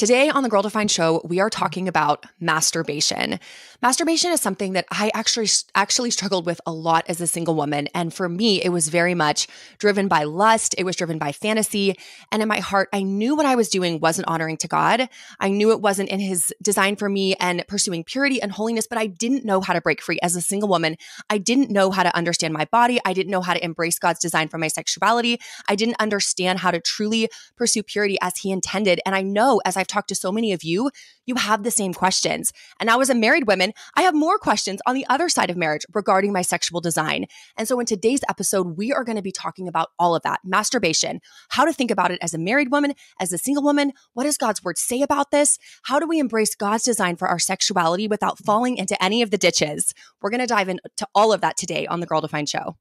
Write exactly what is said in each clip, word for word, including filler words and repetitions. Today on the Girl Defined Show, we are talking about masturbation. Masturbation is something that I actually actually struggled with a lot as a single woman. And for me, it was very much driven by lust. It was driven by fantasy. And in my heart, I knew what I was doing wasn't honoring to God. I knew it wasn't in His design for me and pursuing purity and holiness, but I didn't know how to break free as a single woman. I didn't know how to understand my body. I didn't know how to embrace God's design for my sexuality. I didn't understand how to truly pursue purity as He intended. And I know as I've talked to so many of you, you have the same questions. And now as a married woman, I have more questions on the other side of marriage regarding my sexual design. And so in today's episode, we are going to be talking about all of that, masturbation, how to think about it as a married woman, as a single woman. What does God's word say about this? How do we embrace God's design for our sexuality without falling into any of the ditches? We're going to dive into all of that today on the Girl Defined Show.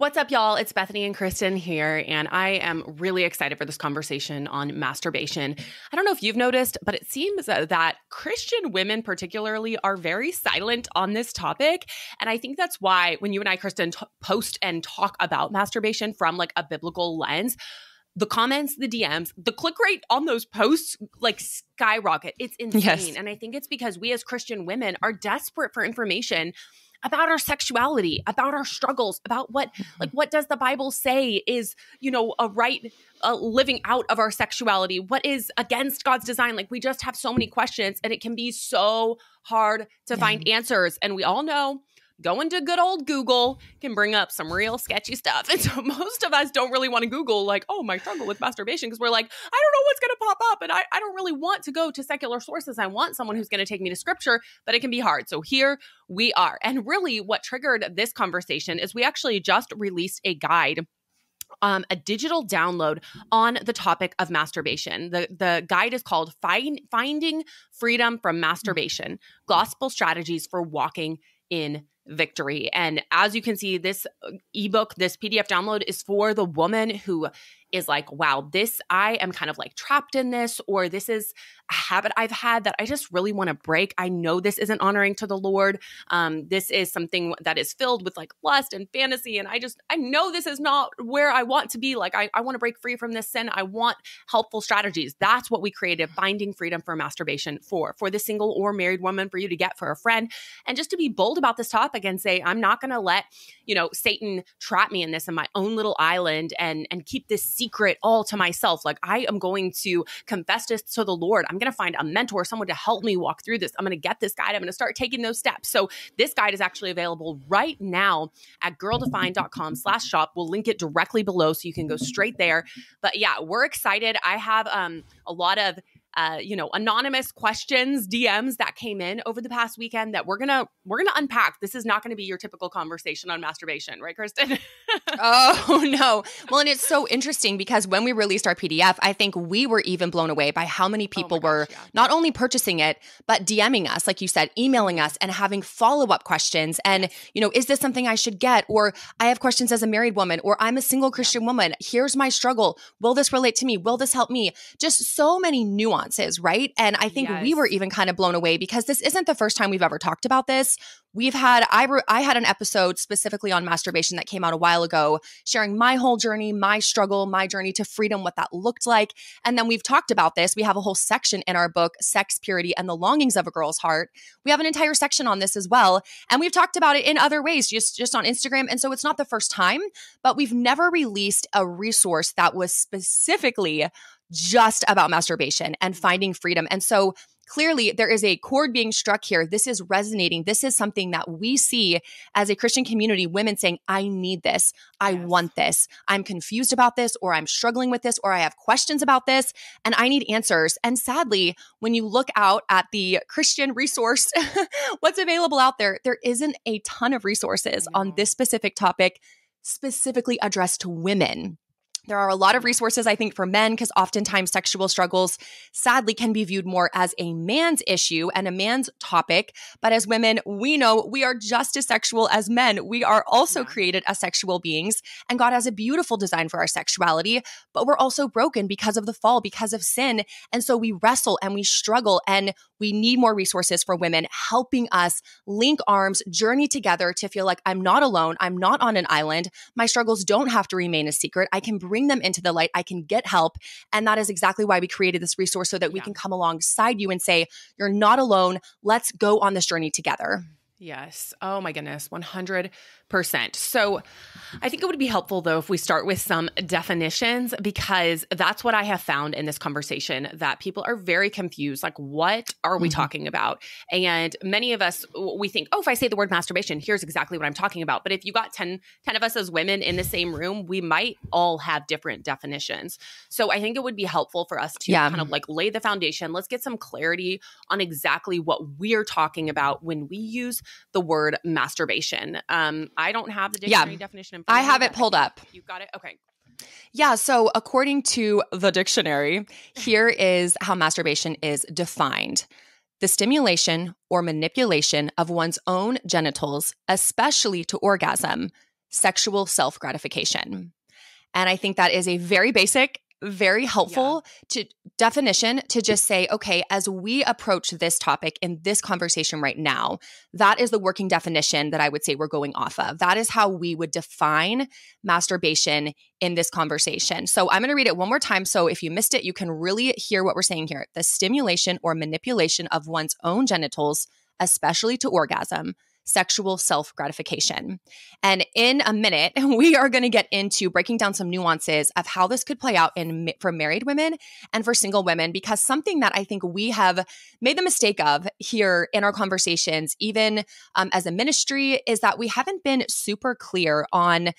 What's up, y'all? It's Bethany and Kristen here, and I am really excited for this conversation on masturbation. I don't know if you've noticed, but it seems that Christian women particularly are very silent on this topic, and I think that's why when you and I, Kristen, t- post and talk about masturbation from like a biblical lens, the comments, the D Ms, the click rate on those posts like skyrocket. It's insane, yes. And I think it's because we as Christian women are desperate for information about our sexuality, about our struggles, about what, like, what does the Bible say is, you know, a right a living out of our sexuality? What is against God's design? Like, we just have so many questions, and it can be so hard to yeah. find answers. And we all know going to good old Google can bring up some real sketchy stuff. And so most of us don't really want to Google like, oh, my struggle with masturbation, because we're like, I don't know what's going to pop up. And I, I don't really want to go to secular sources. I want someone who's going to take me to scripture, but it can be hard. So here we are. And really what triggered this conversation is we actually just released a guide, Um, a digital download on the topic of masturbation. The the guide is called Find, Finding Freedom from Masturbation: Gospel Strategies for Walking in Victory. And as you can see, this ebook, this P D F download is for the woman who is like, wow, this, I am kind of like trapped in this, or this is a habit I've had that I just really want to break. I know this isn't honoring to the Lord. Um, this is something that is filled with like lust and fantasy. And I just, I know this is not where I want to be. Like, I, I want to break free from this sin. I want helpful strategies. That's what we created Finding Freedom from Masturbation for, for the single or married woman, for you to get for a friend. And just to be bold about this topic and say, I'm not going to let, you know, Satan trap me in this in my own little island and, and keep this secret all to myself. Like, I am going to confess this to the Lord. I'm going to find a mentor, someone to help me walk through this. I'm going to get this guide. I'm going to start taking those steps. So this guide is actually available right now at girldefined.com slash shop. We'll link it directly below so you can go straight there. But yeah, we're excited. I have um, a lot of Uh, you know, anonymous questions, D Ms that came in over the past weekend that we're gonna we're gonna unpack. This is not gonna be your typical conversation on masturbation, right, Kristen? Oh no. Well, and it's so interesting because when we released our P D F, I think we were even blown away by how many people oh my were gosh, yeah. not only purchasing it, but DMing us, like you said, emailing us and having follow-up questions. And, you know, is this something I should get? Or I have questions as a married woman, or I'm a single Christian woman. Here's my struggle. Will this relate to me? Will this help me? Just so many nuances. Right? And I think yes. we were even kind of blown away because this isn't the first time we've ever talked about this. We've had, I, re, I had an episode specifically on masturbation that came out a while ago, sharing my whole journey, my struggle, my journey to freedom, what that looked like. And then we've talked about this. We have a whole section in our book, Sex, Purity, and the Longings of a Girl's Heart. We have an entire section on this as well. And we've talked about it in other ways, just, just on Instagram. And so it's not the first time, but we've never released a resource that was specifically just about masturbation and finding freedom. And so clearly there is a chord being struck here. This is resonating. This is something that we see as a Christian community, women saying, I need this. I yes. want this. I'm confused about this, or I'm struggling with this, or I have questions about this, and I need answers. And sadly, when you look out at the Christian resource, what's available out there, there isn't a ton of resources on this specific topic specifically addressed to women. There are a lot of resources, I think, for men, because oftentimes sexual struggles, sadly, can be viewed more as a man's issue and a man's topic. But as women, we know we are just as sexual as men. We are also yeah. created as sexual beings, and God has a beautiful design for our sexuality, but we're also broken because of the fall, because of sin. And so we wrestle and we struggle, and we need more resources for women helping us link arms, journey together to feel like I'm not alone. I'm not on an island. My struggles don't have to remain a secret. I can bring bring them into the light. I can get help. And that is exactly why we created this resource, so that we yeah. can come alongside you and say, you're not alone. Let's go on this journey together. Yes. Oh my goodness. one hundred percent. So I think it would be helpful though, if we start with some definitions, because that's what I have found in this conversation, that people are very confused. Like, what are we mm-hmm. talking about? And many of us, we think, oh, if I say the word masturbation, here's exactly what I'm talking about. But if you got ten, ten of us as women in the same room, we might all have different definitions. So I think it would be helpful for us to yeah. kind of like lay the foundation. Let's get some clarity on exactly what we're talking about when we use the word masturbation. Um, I don't have the dictionary yeah. definition in front of me. I have it pulled up. You've got it? Okay. Yeah. So according to the dictionary, here is how masturbation is defined. The stimulation or manipulation of one's own genitals, especially to orgasm, sexual self-gratification. And I think that is a very basic, very helpful yeah. to definition to just say, okay, as we approach this topic in this conversation right now, that is the working definition that I would say we're going off of. That is how we would define masturbation in this conversation. So I'm going to read it one more time. So if you missed it, you can really hear what we're saying here. The stimulation or manipulation of one's own genitals, especially to orgasm, sexual self-gratification. And in a minute, we are going to get into breaking down some nuances of how this could play out in for married women and for single women, because something that I think we have made the mistake of here in our conversations, even um, as a ministry, is that we haven't been super clear on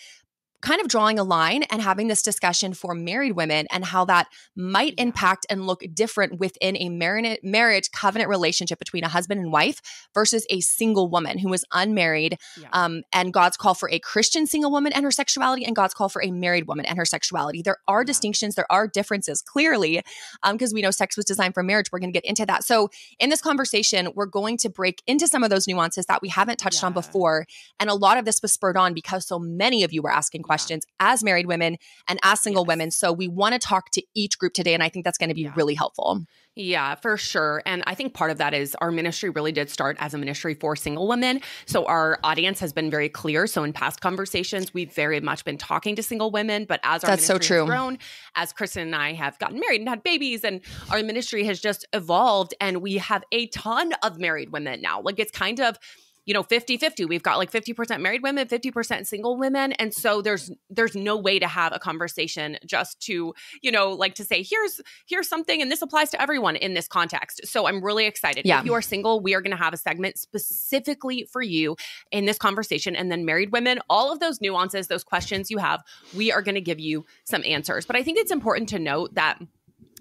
kind of drawing a line and having this discussion for married women and how that might impact and look different within a marriage covenant relationship between a husband and wife versus a single woman who is unmarried, yeah. um, and God's call for a Christian single woman and her sexuality, and God's call for a married woman and her sexuality. There are yeah. distinctions. There are differences, clearly, because um, we know sex was designed for marriage. We're going to get into that. So in this conversation, we're going to break into some of those nuances that we haven't touched yeah. on before. And a lot of this was spurred on because so many of you were asking questions yeah. as married women and as single yes. women. So we want to talk to each group today. And I think that's going to be yeah. really helpful. Yeah, for sure. And I think part of that is our ministry really did start as a ministry for single women. So our audience has been very clear. So in past conversations, we've very much been talking to single women. But as our That's ministry so true. has grown, as Kristen and I have gotten married and had babies, and our ministry has just evolved, and we have a ton of married women now. Like, it's kind of, you know, fifty fifty. We've got like fifty percent married women, fifty percent single women. And so there's there's no way to have a conversation just to, you know, like to say, here's here's something, and this applies to everyone in this context. So I'm really excited. Yeah. If you are single, we are going to have a segment specifically for you in this conversation. And then married women, all of those nuances, those questions you have, we are going to give you some answers. But I think it's important to note that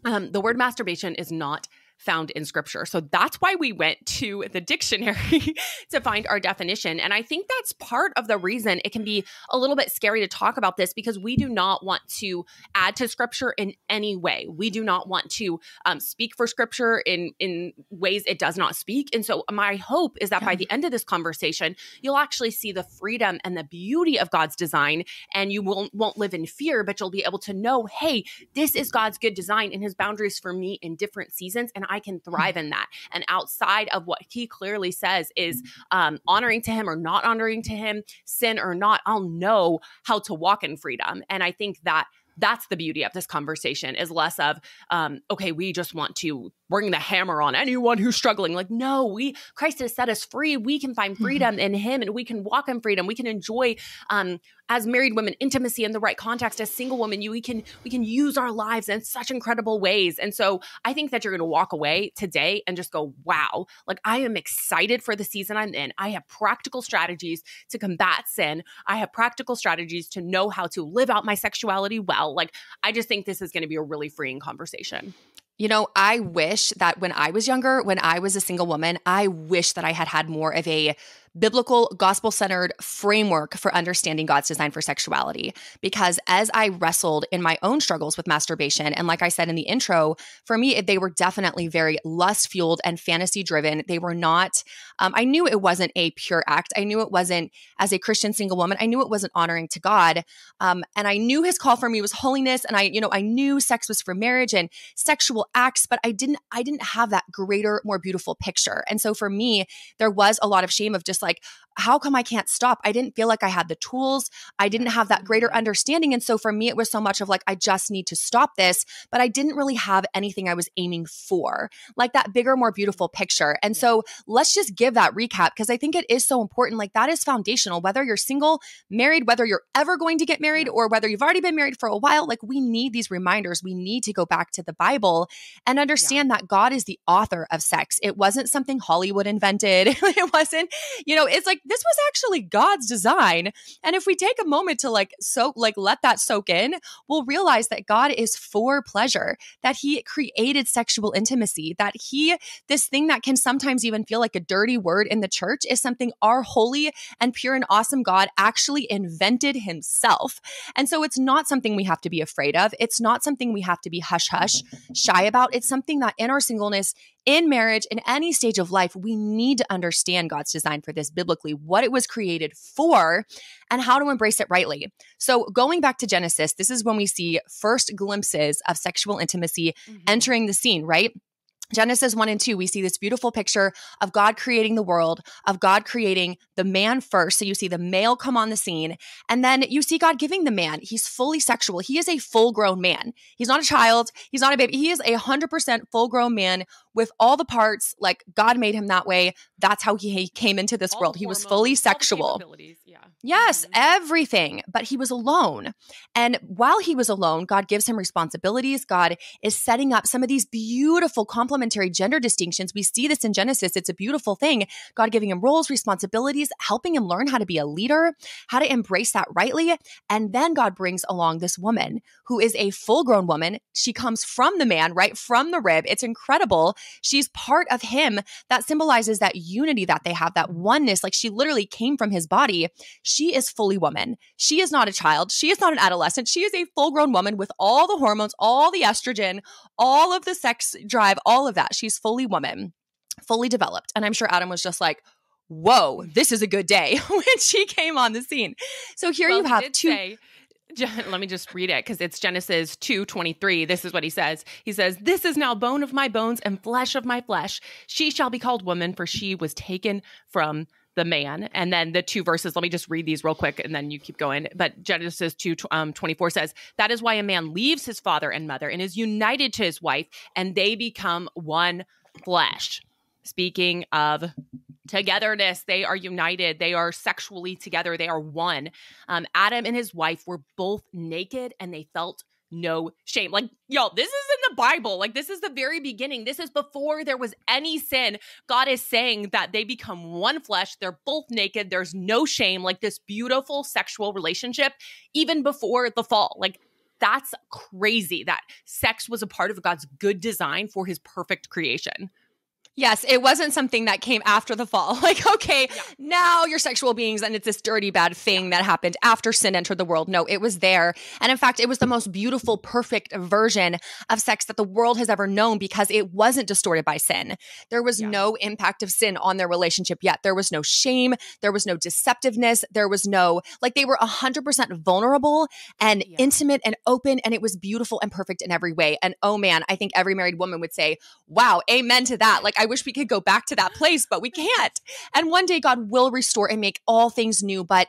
um, the word masturbation is not found in scripture. So that's why we went to the dictionary to find our definition. And I think that's part of the reason it can be a little bit scary to talk about this, because we do not want to add to scripture in any way. We do not want to um, speak for scripture in, in ways it does not speak. And so my hope is that yeah. by the end of this conversation, you'll actually see the freedom and the beauty of God's design, and you won't, won't live in fear, but you'll be able to know, hey, this is God's good design and his boundaries for me in different seasons. And I can thrive in that. And outside of what he clearly says is um, honoring to him or not honoring to him, sin or not, I'll know how to walk in freedom. And I think that that's the beauty of this conversation, is less of, um, okay, we just want to bring the hammer on anyone who's struggling. Like, no, we, Christ has set us free. We can find freedom mm-hmm. in him, and we can walk in freedom. We can enjoy, um, as married women, intimacy in the right context. As single women, you, we can, we can use our lives in such incredible ways. And so I think that you're going to walk away today and just go, wow, like, I am excited for the season I'm in. I have practical strategies to combat sin. I have practical strategies to know how to live out my sexuality well. Like, I just think this is going to be a really freeing conversation. You know, I wish that when I was younger, when I was a single woman, I wish that I had had more of a biblical, gospel-centered framework for understanding God's design for sexuality. Because as I wrestled in my own struggles with masturbation, and like I said in the intro, for me, they were definitely very lust-fueled and fantasy-driven. They were not, um, I knew it wasn't a pure act. I knew it wasn't, as a Christian single woman, I knew it wasn't honoring to God. Um, and I knew his call for me was holiness. And I, you know, I knew sex was for marriage and sexual acts, but I didn't, I didn't have that greater, more beautiful picture. And so for me, there was a lot of shame of just like, how come I can't stop? I didn't feel like I had the tools. I didn't have that greater understanding. And so for me, it was so much of like, I just need to stop this, but I didn't really have anything I was aiming for, like that bigger, more beautiful picture. And so let's just give that recap, because I think it is so important. Like that is foundational, whether you're single, married, whether you're ever going to get married, or whether you've already been married for a while, like we need these reminders. We need to go back to the Bible and understand yeah. that God is the author of sex. It wasn't something Hollywood invented. It wasn't, you know, it's like, this was actually God's design. And if we take a moment to like, so like let that soak in, we'll realize that God is for pleasure, that he created sexual intimacy, that he, this thing that can sometimes even feel like a dirty word in the church is something our holy and pure and awesome God actually invented himself. And so it's not something we have to be afraid of. It's not something we have to be hush, hush, shy about. It's something that in our singleness, in marriage, in any stage of life, we need to understand God's design for this biblically, what it was created for, and how to embrace it rightly. So going back to Genesis, this is when we see first glimpses of sexual intimacy mm-hmm. entering the scene, right? Genesis one and two, we see this beautiful picture of God creating the world, of God creating the man first. So you see the male come on the scene, and then you see God giving the man. He's fully sexual. He is a full-grown man. He's not a child. He's not a baby. He is a one hundred percent full-grown man with all the parts. Like God made him that way. That's how he, he came into this all world. He hormones, was fully sexual. Yeah. Yes, mm-hmm. everything. But he was alone. And while he was alone, God gives him responsibilities. God is setting up some of these beautiful compliments. Gender distinctions. We see this in Genesis. It's a beautiful thing. God giving him roles, responsibilities, helping him learn how to be a leader, how to embrace that rightly. And then God brings along this woman who is a full-grown woman. She comes from the man, right? From the rib. It's incredible. She's part of him. That symbolizes that unity that they have, that oneness. Like she literally came from his body. She is fully woman. She is not a child. She is not an adolescent. She is a full-grown woman with all the hormones, all the estrogen, all of the sex drive, all of that. She's fully woman, fully developed. And I'm sure Adam was just like, whoa, this is a good day when she came on the scene. So here well, you have two. Say, let me just read it because it's Genesis two twenty-three. This is what he says. He says, "This is now bone of my bones and flesh of my flesh. She shall be called woman, for she was taken from the man." And then the two verses, let me just read these real quick and then you keep going. But Genesis two twenty-four says, "That is why a man leaves his father and mother and is united to his wife, and they become one flesh." Speaking of togetherness, they are united. They are sexually together. They are one. Um, Adam and his wife were both naked and they felt no shame. Like, y'all, this is in the Bible. Like, this is the very beginning. This is before there was any sin. God is saying that they become one flesh. They're both naked. There's no shame. Like, this beautiful sexual relationship, even before the fall. Like, that's crazy that sex was a part of God's good design for his perfect creation. Yes, it wasn't something that came after the fall. Like, okay, yeah. now you're sexual beings and it's this dirty, bad thing yeah. that happened after sin entered the world. No, it was there. And in fact, it was the most beautiful, perfect version of sex that the world has ever known because it wasn't distorted by sin. There was yeah. no impact of sin on their relationship yet. There was no shame. There was no deceptiveness. There was no, like they were one hundred percent vulnerable and yeah. intimate and open, and it was beautiful and perfect in every way. And oh man, I think every married woman would say, wow, amen to that. Like I wish we could go back to that place, but we can't. And one day God will restore and make all things new. But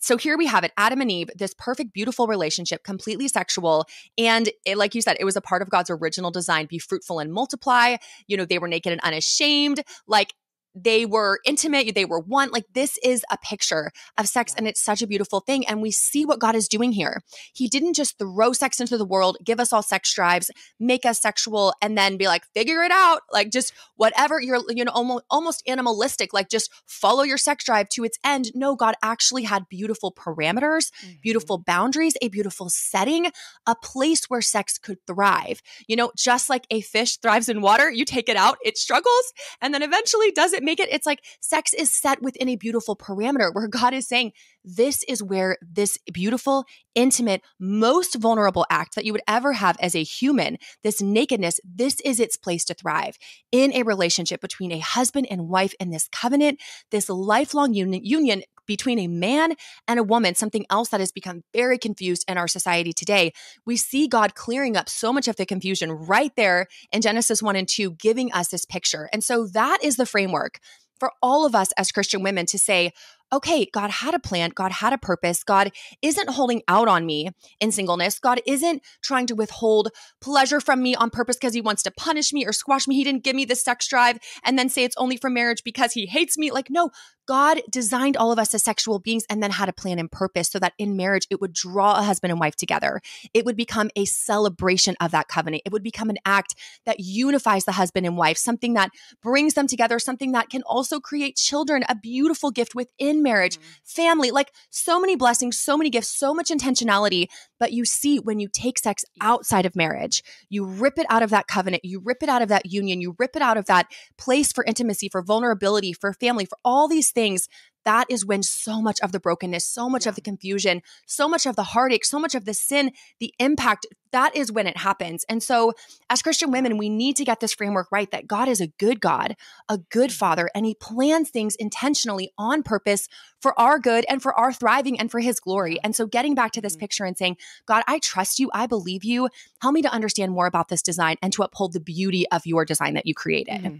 so here we have it, Adam and Eve, this perfect, beautiful relationship, completely sexual. And it, like you said, it was a part of God's original design, be fruitful and multiply. You know, they were naked and unashamed. Like they were intimate. They were one. Like this is a picture of sex, and it's such a beautiful thing. And we see what God is doing here. He didn't just throw sex into the world, give us all sex drives, make us sexual, and then be like, figure it out. Like just whatever you're, you know, almost, almost animalistic, like just follow your sex drive to its end. No, God actually had beautiful parameters, mm-hmm. beautiful boundaries, a beautiful setting, a place where sex could thrive. You know, just like a fish thrives in water, you take it out, it struggles, and then eventually does it make it, it's like sex is set within a beautiful parameter where God is saying, this is where this beautiful, intimate, most vulnerable act that you would ever have as a human, this nakedness, this is its place to thrive in a relationship between a husband and wife in this covenant, this lifelong union, union between a man and a woman, something else that has become very confused in our society today. We see God clearing up so much of the confusion right there in Genesis one and two, giving us this picture. And so that is the framework for all of us as Christian women to say, okay, God had a plan. God had a purpose. God isn't holding out on me in singleness. God isn't trying to withhold pleasure from me on purpose because he wants to punish me or squash me. He didn't give me the sex drive and then say it's only for marriage because he hates me. Like, no, God designed all of us as sexual beings and then had a plan and purpose so that in marriage, it would draw a husband and wife together. It would become a celebration of that covenant. It would become an act that unifies the husband and wife, something that brings them together, something that can also create children, a beautiful gift within marriage, mm-hmm. family, like so many blessings, so many gifts, so much intentionality. But you see, when you take sex outside of marriage, you rip it out of that covenant, you rip it out of that union, you rip it out of that place for intimacy, for vulnerability, for family, for all these things. That is when so much of the brokenness, so much yeah. of the confusion, so much of the heartache, so much of the sin, the impact, that is when it happens. And so as Christian women, we need to get this framework right, that God is a good God, a good Father, and he plans things intentionally on purpose for our good and for our thriving and for his glory. And so getting back to this mm-hmm. picture and saying, God, I trust you. I believe you. Help me to understand more about this design and to uphold the beauty of your design that you created. Mm-hmm.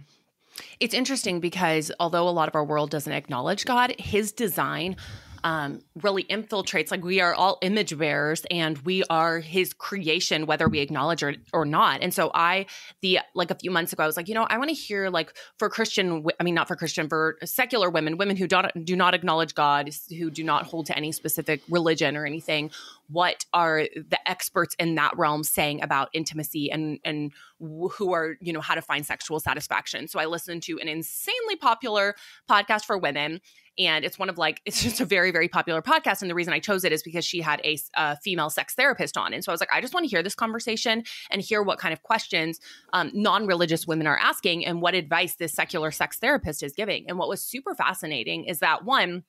It's interesting because although a lot of our world doesn't acknowledge God, his design um, really infiltrates. Like, we are all image bearers and we are his creation, whether we acknowledge it or not. And so I, the like a few months ago, I was like, you know, I want to hear like for Christian, I mean, not for Christian, for secular women, women who don't, do not acknowledge God, who do not hold to any specific religion or anything. What are the experts in that realm saying about intimacy and, and who are, you know, how to find sexual satisfaction? So I listened to an insanely popular podcast for women. And it's one of like, it's just a very, very popular podcast. And the reason I chose it is because she had a, a female sex therapist on. And so I was like, I just want to hear this conversation and hear what kind of questions um, non-religious women are asking and what advice this secular sex therapist is giving. And what was super fascinating is that one,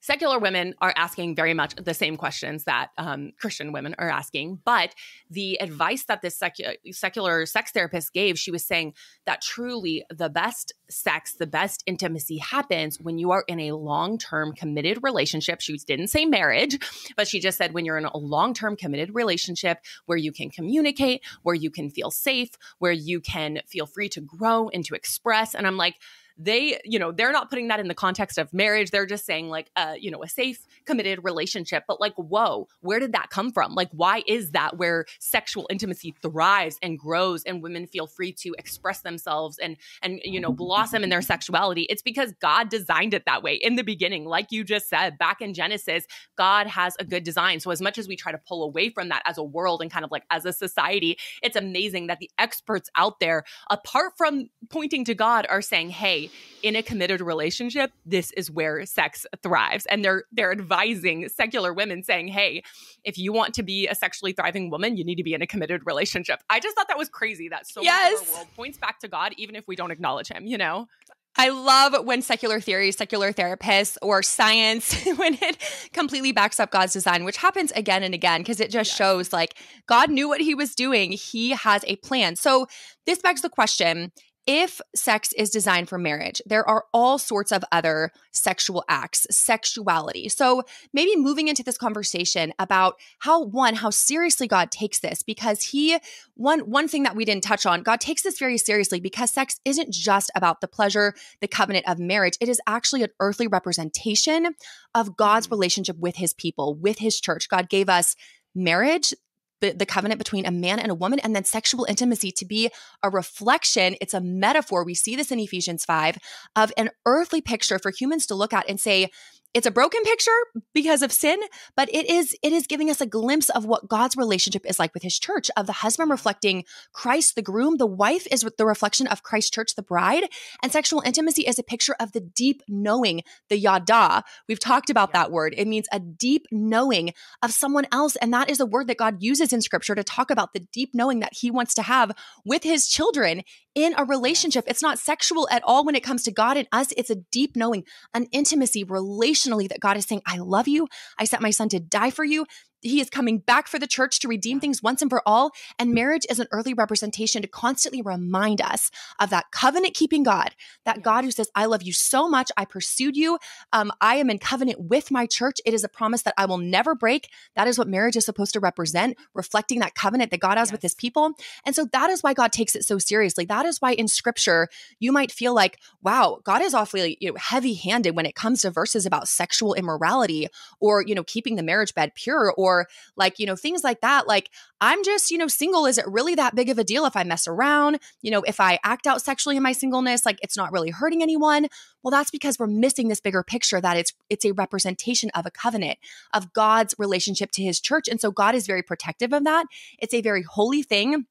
secular women are asking very much the same questions that um, Christian women are asking. But the advice that this secu- secular sex therapist gave, she was saying that truly the best sex, the best intimacy happens when you are in a long-term committed relationship. She didn't say marriage, but she just said when you're in a long-term committed relationship where you can communicate, where you can feel safe, where you can feel free to grow and to express. And I'm like, they, you know, they're not putting that in the context of marriage. They're just saying like, uh, you know, a safe, committed relationship. But like, whoa, where did that come from? Like, why is that where sexual intimacy thrives and grows and women feel free to express themselves and, and, you know, blossom in their sexuality? It's because God designed it that way in the beginning. Like you just said, back in Genesis, God has a good design. So as much as we try to pull away from that as a world and kind of like as a society, it's amazing that the experts out there, apart from pointing to God, are saying, hey, in a committed relationship, this is where sex thrives. And they're they're advising secular women saying, hey, if you want to be a sexually thriving woman, you need to be in a committed relationship. I just thought that was crazy that so yes. much of our world points back to God, even if we don't acknowledge him, you know? I love when secular theory, secular therapists, or science, when it completely backs up God's design, which happens again and again, because it just yes. shows like God knew what he was doing. He has a plan. So this begs the question, if sex is designed for marriage, there are all sorts of other sexual acts, sexuality. So maybe moving into this conversation about how, one, how seriously God takes this, because he, one, one thing that we didn't touch on, God takes this very seriously because sex isn't just about the pleasure, the covenant of marriage. It is actually an earthly representation of God's relationship with his people, with his church. God gave us marriage, the covenant between a man and a woman, and then sexual intimacy to be a reflection. It's a metaphor. We see this in Ephesians five of an earthly picture for humans to look at and say, it's a broken picture because of sin, but it is it is giving us a glimpse of what God's relationship is like with his church, of the husband reflecting Christ, the groom. The wife is with the reflection of Christ's church, the bride. And sexual intimacy is a picture of the deep knowing, the yada. We've talked about yeah. that word. It means a deep knowing of someone else. And that is a word that God uses in scripture to talk about the deep knowing that he wants to have with his children in a relationship. It's not sexual at all when it comes to God and us. It's a deep knowing, an intimacy, relationship, that God is saying, I love you. I sent my son to die for you. He is coming back for the church to redeem things once and for all. And marriage is an early representation to constantly remind us of that covenant-keeping God, that God who says, I love you so much. I pursued you. Um, I am in covenant with my church. It is a promise that I will never break. That is what marriage is supposed to represent, reflecting that covenant that God has yes. with his people. And so that is why God takes it so seriously. That is why in scripture, you might feel like, wow, God is awfully you know, heavy-handed when it comes to verses about sexual immorality or, you know, keeping the marriage bed pure or Or like, you know, things like that. Like, I'm just, you know, single. Is it really that big of a deal if I mess around? You know, if I act out sexually in my singleness, like it's not really hurting anyone. Well, that's because we're missing this bigger picture that it's it's a representation of a covenant, of God's relationship to his church. And so God is very protective of that. It's a very holy thing.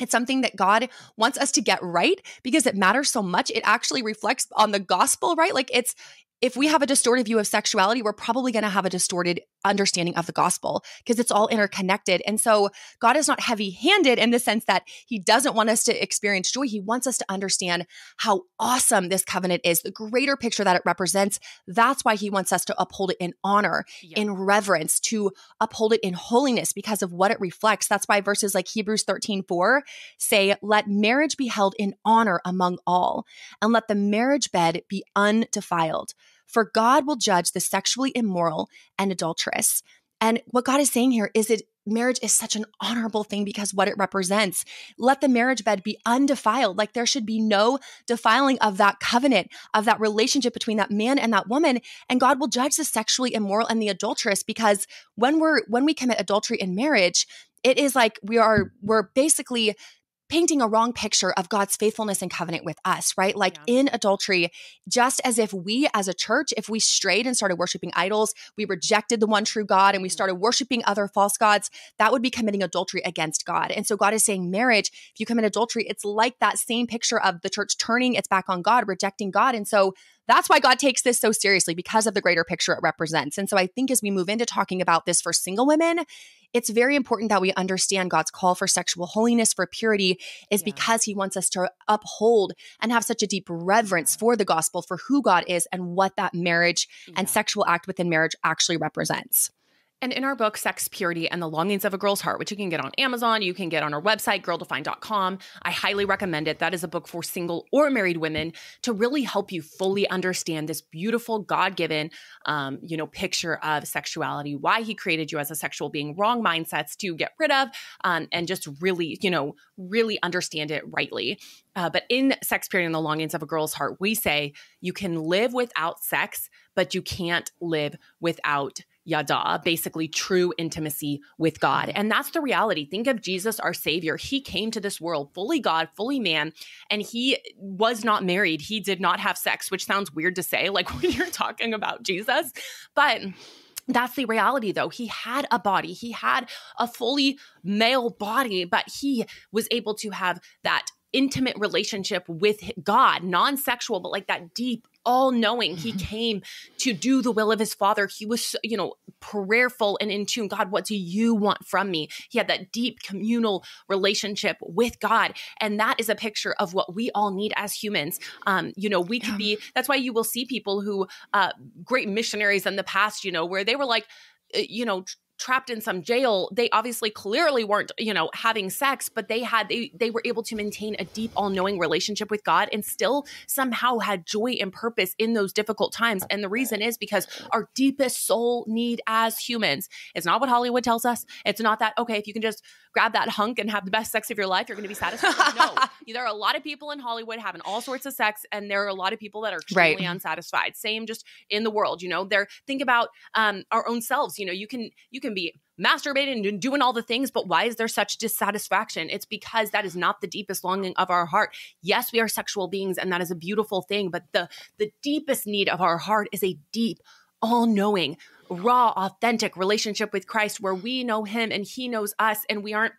It's something that God wants us to get right because it matters so much. It actually reflects on the gospel, right? Like it's If we have a distorted view of sexuality, we're probably going to have a distorted understanding of the gospel because it's all interconnected. And so God is not heavy-handed in the sense that he doesn't want us to experience joy. He wants us to understand how awesome this covenant is, the greater picture that it represents. That's why he wants us to uphold it in honor, yeah. in reverence, to uphold it in holiness because of what it reflects. That's why verses like Hebrews thirteen four say, let marriage be held in honor among all, and let the marriage bed be undefiled. For God will judge the sexually immoral and adulterous. And what God is saying here is that marriage is such an honorable thing because what it represents. Let the marriage bed be undefiled. Like there should be no defiling of that covenant, of that relationship between that man and that woman. And God will judge the sexually immoral and the adulterous because when we're when we commit adultery in marriage, it is like we are we're basically painting a wrong picture of God's faithfulness and covenant with us, right? Like yeah. in adultery, just as if we as a church, if we strayed and started worshiping idols, we rejected the one true God and we started worshiping other false gods, that would be committing adultery against God. And so God is saying marriage, if you commit adultery, it's like that same picture of the church turning its back on God, rejecting God. And so that's why God takes this so seriously because of the greater picture it represents. And so I think as we move into talking about this for single women, it's very important that we understand God's call for sexual holiness, for purity, is yeah. because he wants us to uphold and have such a deep reverence for the gospel, for who God is and what that marriage yeah. and sexual act within marriage actually represents. And in our book, Sex, Purity, and the Longings of a Girl's Heart, which you can get on Amazon, you can get on our website, girl defined dot com. I highly recommend it. That is a book for single or married women to really help you fully understand this beautiful God-given, um, you know, picture of sexuality, why he created you as a sexual being, wrong mindsets to get rid of, um, and just really, you know, really understand it rightly. Uh, but in Sex, Purity, and the Longings of a Girl's Heart, we say you can live without sex, but you can't live without yada, basically true intimacy with God. And that's the reality. Think of Jesus, our Savior. He came to this world fully God, fully man, and he was not married. He did not have sex, which sounds weird to say, like when you're talking about Jesus. But that's the reality, though. He had a body. He had a fully male body, but he was able to have that intimate relationship with God, non-sexual, but like that deep, all-knowing. He came to do the will of his Father. He was, you know, prayerful and in tune. God, what do you want from me? He had that deep communal relationship with God. And that is a picture of what we all need as humans. Um, you know, we could be, that's why you will see people who, uh, great missionaries in the past, you know, where they were like, you know, trapped in some jail, they obviously clearly weren't, you know, having sex, but they had, they, they were able to maintain a deep, all-knowing relationship with God and still somehow had joy and purpose in those difficult times. And the reason is because our deepest soul need as humans, it's not what Hollywood tells us. It's not that, okay, if you can just grab that hunk and have the best sex of your life, you're going to be satisfied. No, there are a lot of people in Hollywood having all sorts of sex, and there are a lot of people that are extremely right. unsatisfied. Same just in the world, you know, they're, think about um, our own selves. You know, you can, you can be masturbating and doing all the things, but why is there such dissatisfaction? It's because that is not the deepest longing of our heart. Yes, we are sexual beings, and that is a beautiful thing, but the the deepest need of our heart is a deep, all-knowing, raw, authentic relationship with Christ where we know him and he knows us, and we aren't,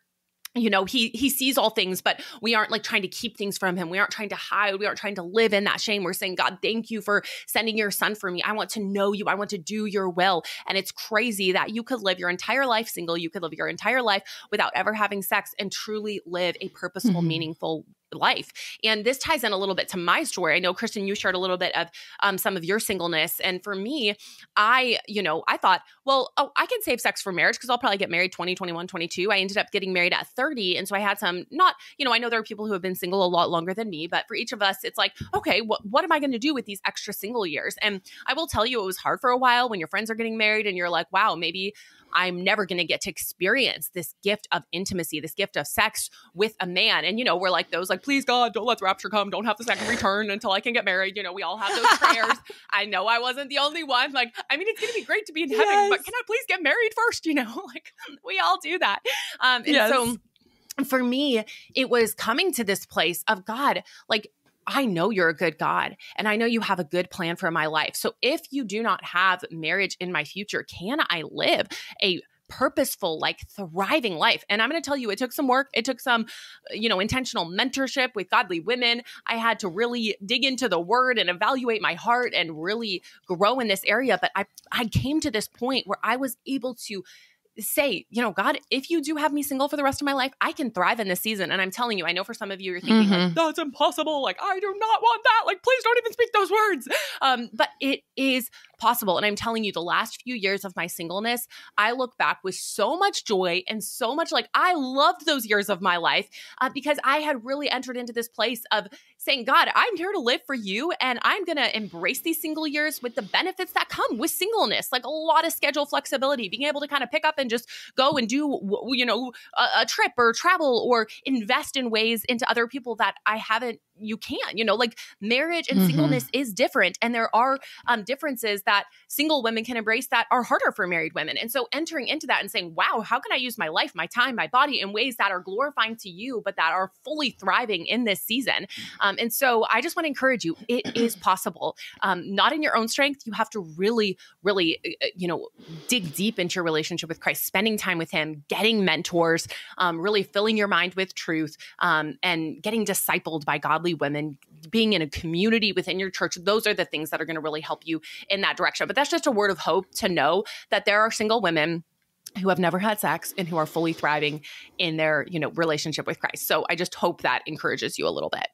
you know, he he sees all things, but we aren't like trying to keep things from him. We aren't trying to hide. We aren't trying to live in that shame. We're saying, God, thank you for sending your son for me. I want to know you. I want to do your will. And it's crazy that you could live your entire life single. You could live your entire life without ever having sex and truly live a purposeful, mm-hmm. meaningful life. And this ties in a little bit to my story. I know, Kristen, you shared a little bit of um, some of your singleness. And for me, I, you know, I thought, well, oh, I can save sex for marriage because I'll probably get married twenty, twenty-one, twenty-two. I ended up getting married at thirty. And so I had some not, you know, I know there are people who have been single a lot longer than me, but for each of us, it's like, okay, wh- what am I going to do with these extra single years? And I will tell you, it was hard for a while when your friends are getting married and you're like, wow, maybe I'm never going to get to experience this gift of intimacy, this gift of sex with a man. And, you know, we're like those like, please God, don't let the rapture come. Don't have the second return until I can get married. You know, we all have those prayers. I know I wasn't the only one. Like, I mean, it's going to be great to be in heaven, yes. but can I please get married first? You know, like we all do that. Um, and yes. so for me, it was coming to this place of God, like, I know you're a good God, and I know you have a good plan for my life. So if you do not have marriage in my future, can I live a purposeful, like thriving life? And I'm going to tell you, it took some work. It took some, you know, intentional mentorship with godly women. I had to really dig into the word and evaluate my heart and really grow in this area. But I, I came to this point where I was able to say, you know, God, if you do have me single for the rest of my life, I can thrive in this season. And I'm telling you, I know for some of you, you're thinking, mm-hmm. like, that's impossible. Like, I do not want that. Like, please don't even speak those words. Um, but it is possible. And I'm telling you, the last few years of my singleness, I look back with so much joy and so much, like, I loved those years of my life uh, because I had really entered into this place of saying, God, I'm here to live for you. And I'm going to embrace these single years with the benefits that come with singleness, like a lot of schedule flexibility, being able to kind of pick up and just go and do, you know, a, a trip or travel or invest in ways into other people that I haven't. You can, you know, like marriage and singleness mm-hmm. is different. And there are um, differences that single women can embrace that are harder for married women. And so entering into that and saying, wow, how can I use my life, my time, my body in ways that are glorifying to you, but that are fully thriving in this season. Um, and so I just want to encourage you, it is possible. Um, not in your own strength. You have to really, really, you know, dig deep into your relationship with Christ, spending time with him, getting mentors, um, really filling your mind with truth, um, and getting discipled by godly women, being in a community within your church. Those are the things that are going to really help you in that direction. But that's just a word of hope to know that there are single women who have never had sex and who are fully thriving in their, you know, relationship with Christ. So I just hope that encourages you a little bit.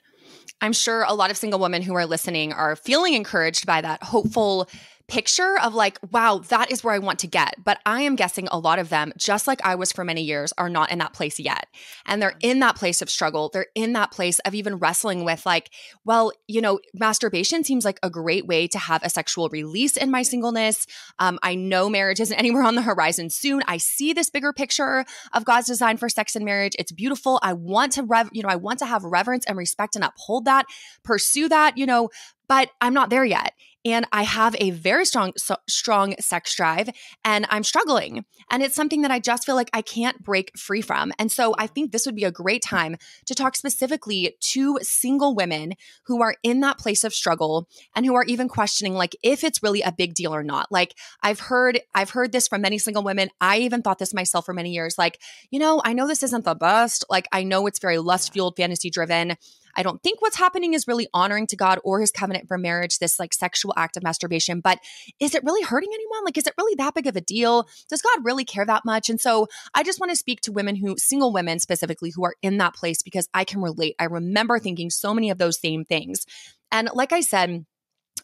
I'm sure a lot of single women who are listening are feeling encouraged by that hopeful picture of like, wow, that is where I want to get. But I am guessing a lot of them, just like I was for many years, are not in that place yet. And they're in that place of struggle. They're in that place of even wrestling with like, well, you know, masturbation seems like a great way to have a sexual release in my singleness. Um, I know marriage isn't anywhere on the horizon soon. I see this bigger picture of God's design for sex and marriage. It's beautiful. I want to, rev- you know, I want to have reverence and respect and uphold that, pursue that, you know, but I'm not there yet. And I have a very strong, so strong sex drive and I'm struggling. And it's something that I just feel like I can't break free from. And so I think this would be a great time to talk specifically to single women who are in that place of struggle and who are even questioning, like, if it's really a big deal or not. Like I've heard, I've heard this from many single women. I even thought this myself for many years. Like, you know, I know this isn't the best. Like, I know it's very lust-fueled, fantasy-driven. I don't think what's happening is really honoring to God or his covenant for marriage, this like sexual act of masturbation, but is it really hurting anyone? Like, is it really that big of a deal? Does God really care that much? And so I just want to speak to women who, single women specifically, who are in that place because I can relate. I remember thinking so many of those same things. And like I said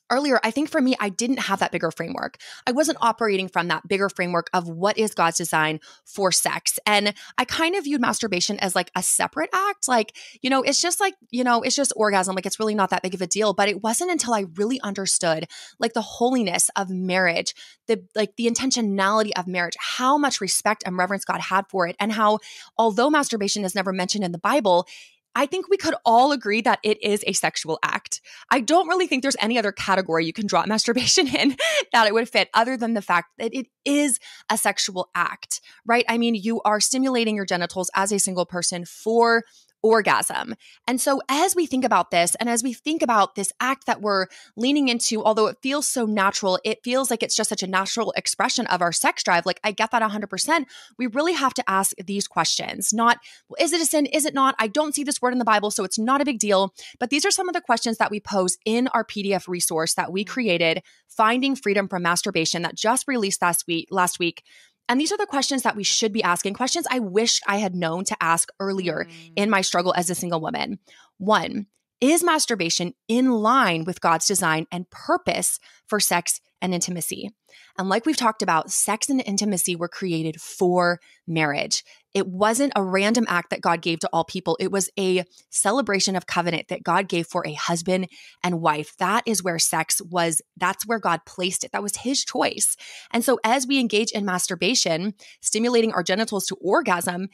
earlier, I think for me, I didn't have that bigger framework. I wasn't operating from that bigger framework of what is God's design for sex. And I kind of viewed masturbation as like a separate act. Like, you know, it's just like, you know, it's just orgasm. Like, it's really not that big of a deal. But it wasn't until I really understood like the holiness of marriage, the like the intentionality of marriage, how much respect and reverence God had for it, and how, although masturbation is never mentioned in the Bible, I think we could all agree that it is a sexual act. I don't really think there's any other category you can draw masturbation in that it would fit other than the fact that it is a sexual act, right? I mean, you are stimulating your genitals as a single person for orgasm. And so as we think about this, and as we think about this act that we're leaning into, although it feels so natural, it feels like it's just such a natural expression of our sex drive. Like, I get that one hundred percent. We really have to ask these questions, not, well, is it a sin? Is it not? I don't see this word in the Bible, so it's not a big deal. But these are some of the questions that we pose in our P D F resource that we created, Finding Freedom from Masturbation, that just released last week, last week. And these are the questions that we should be asking, questions I wish I had known to ask earlier mm. in my struggle as a single woman. One, is masturbation in line with God's design and purpose for sex and intimacy? And like we've talked about, sex and intimacy were created for marriage. It wasn't a random act that God gave to all people. It was a celebration of covenant that God gave for a husband and wife. That is where sex was. That's where God placed it. That was his choice. And so as we engage in masturbation, stimulating our genitals to orgasm,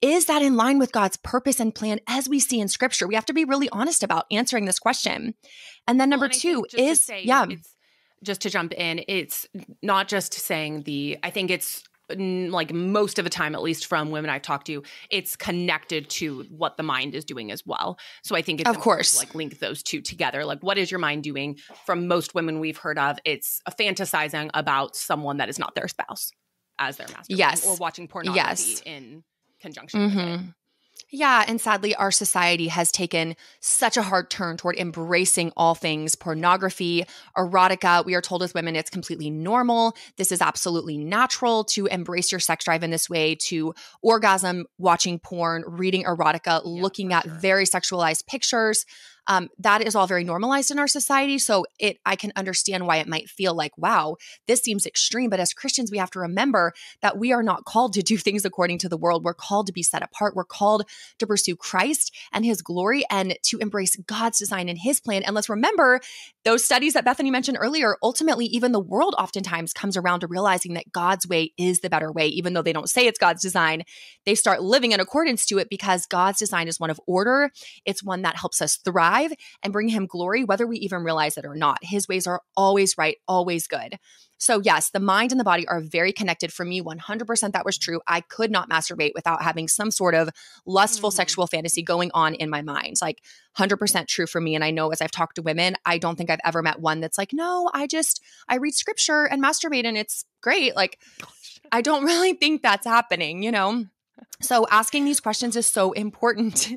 is that in line with God's purpose and plan as we see in scripture? We have to be really honest about answering this question. And then number well, and two is, to say, yeah. just to jump in, it's not just saying the, I think it's like most of the time, at least from women I've talked to, it's connected to what the mind is doing as well. So I think it's of course to like link those two together. Like, what is your mind doing? From most women we've heard of, it's fantasizing about someone that is not their spouse as their master. Yes. Or watching pornography yes. in conjunction mm-hmm. with it. Yeah. And sadly, our society has taken such a hard turn toward embracing all things pornography, erotica. We are told as women it's completely normal. This is absolutely natural to embrace your sex drive in this way, to orgasm, watching porn, reading erotica, yeah, looking at sure. very sexualized pictures. Um, that is all very normalized in our society. So it, I can understand why it might feel like, wow, this seems extreme. But as Christians, we have to remember that we are not called to do things according to the world. We're called to be set apart. We're called to pursue Christ and his glory and to embrace God's design and his plan. And let's remember those studies that Bethany mentioned earlier. Ultimately, even the world oftentimes comes around to realizing that God's way is the better way. Even though they don't say it's God's design, they start living in accordance to it, because God's design is one of order. It's one that helps us thrive and bring him glory, whether we even realize it or not. His ways are always right, always good. So yes, the mind and the body are very connected. For me, one hundred percent that was true. I could not masturbate without having some sort of lustful mm-hmm. sexual fantasy going on in my mind. Like one hundred percent true for me. And I know as I've talked to women, I don't think I've ever met one that's like, no, I just, I read scripture and masturbate and it's great. Like, I don't really think that's happening, you know? So asking these questions is so important.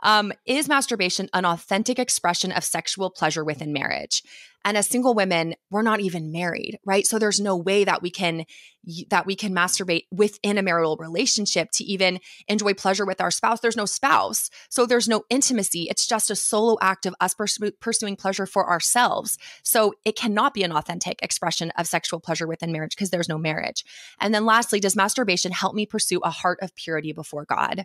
Um, is masturbation an authentic expression of sexual pleasure within marriage? And as single women, we're not even married, right? So there's no way that we can that we can masturbate within a marital relationship to even enjoy pleasure with our spouse. There's no spouse. So there's no intimacy. It's just a solo act of us pursu- pursuing pleasure for ourselves. So it cannot be an authentic expression of sexual pleasure within marriage because there's no marriage. And then lastly, does masturbation help me pursue a heart of purity before God?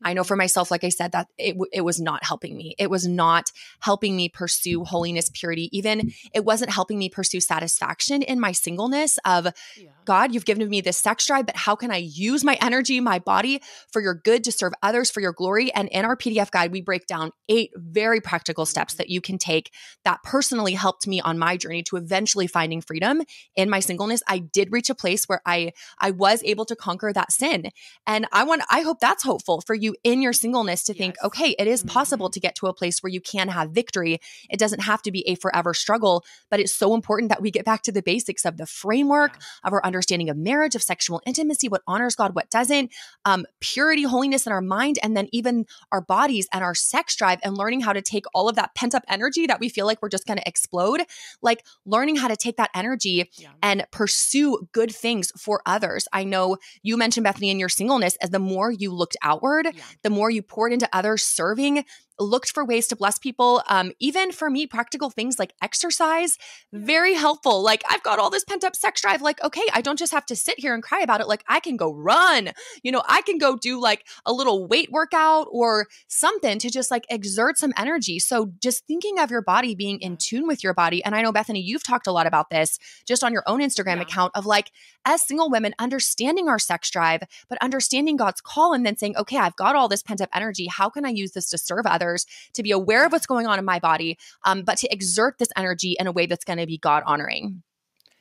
I know for myself, like I said, that it w- it was not helping me. It was not helping me pursue holiness, purity. Even it wasn't helping me pursue satisfaction in my singleness of, yeah. God, you've given me this sex drive, but how can I use my energy, my body for your good, to serve others, for your glory? And in our P D F guide, we break down eight very practical steps that you can take that personally helped me on my journey to eventually finding freedom in my singleness. I did reach a place where I I was able to conquer that sin. And I want I hope that's hopeful for you in your singleness to yes. think, okay, it is possible mm-hmm. to get to a place where you can have victory. It doesn't have to be a forever struggle, but it's so important that we get back to the basics of the framework yeah. of our understanding of marriage, of sexual intimacy, what honors God, what doesn't, um, purity, holiness in our mind, and then even our bodies and our sex drive, and learning how to take all of that pent up energy that we feel like we're just going to explode, like learning how to take that energy yeah. and pursue good things for others. I know you mentioned, Bethany, in your singleness, as the more you looked outward, yeah. the more you poured into others, serving, looked for ways to bless people. Um, even for me, practical things like exercise, very helpful. Like, I've got all this pent up sex drive. Like, okay, I don't just have to sit here and cry about it. Like, I can go run, you know, I can go do like a little weight workout or something to just like exert some energy. So just thinking of your body, being in tune with your body. And I know, Bethany, you've talked a lot about this just on your own Instagram yeah. account of like, as single women, understanding our sex drive, but understanding God's call and then saying, okay, I've got all this pent up energy. How can I use this to serve others? To be aware of what's going on in my body, um, but to exert this energy in a way that's going to be God honoring.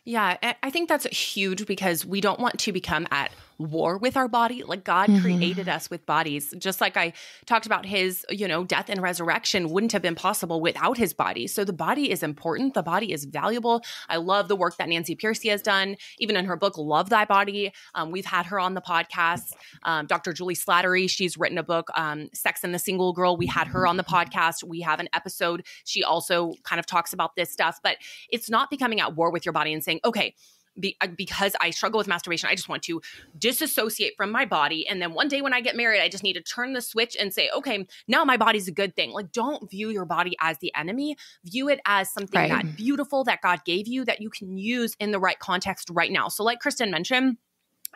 Yeah, I think that's huge, because we don't want to become at war with our body. Like, God mm-hmm. created us with bodies. Just like I talked about, his, you know, death and resurrection wouldn't have been possible without his body. So the body is important. The body is valuable. I love the work that Nancy Piercy has done, even in her book, Love Thy Body. Um, we've had her on the podcast. Um, Doctor Julie Slattery, she's written a book, um, Sex and the Single Girl. We had her on the podcast. We have an episode. She also kind of talks about this stuff, but it's not becoming at war with your body and saying, okay, be, because I struggle with masturbation, I just want to disassociate from my body. And then one day when I get married, I just need to turn the switch and say, okay, now my body's a good thing. Like, don't view your body as the enemy. View it as something right. that beautiful that God gave you that you can use in the right context right now. So like Kristen mentioned,